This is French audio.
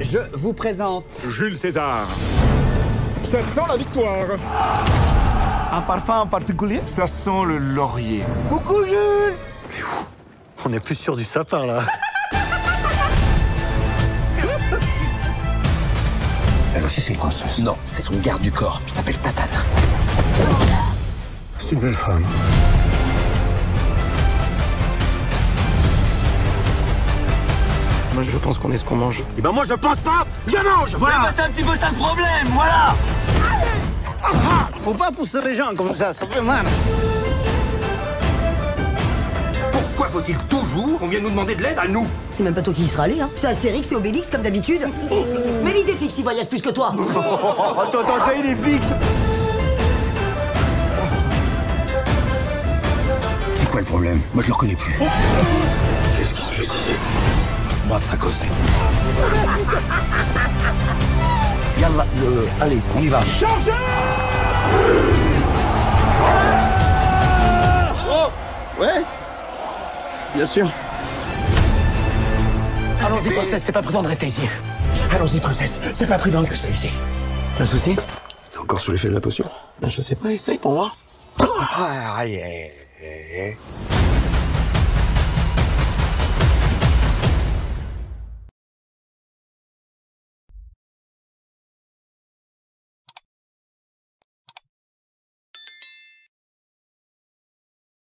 Je vous présente... Jules César. Ça sent la victoire. Un parfum en particulier? Ça sent le laurier. Coucou Jules. Mais fou, on est plus sûr du sapin là. Elle aussi c'est une princesse. Non, c'est son garde du corps. Il s'appelle Tatane. C'est une belle femme. Moi, je pense qu'on est ce qu'on mange. Eh ben moi, je pense pas, je mange. Voilà. Ben, c'est un petit peu ça le problème, voilà. Faut pas pousser les gens comme ça fait mal. Pourquoi faut-il toujours qu'on vienne nous demander de l'aide à nous? C'est même pas toi qui y seras allé, hein. C'est Astérix et Obélix, comme d'habitude. Mais l'idée fixe, il voyage plus que toi. Attends, ça, il est fixe. C'est quoi le problème? Moi, je le reconnais plus. Qu'est-ce qui se passe ici? Basta così. Yalla, allez, on y va. Chargez! Oh! Ouais? Bien sûr. Allons-y, princesse, c'est pas prudent de rester ici. Allons-y, princesse, c'est pas prudent de rester ici. Un souci? T'es encore sous l'effet de la potion? Je sais pas, essaye pour moi. Ah, yeah.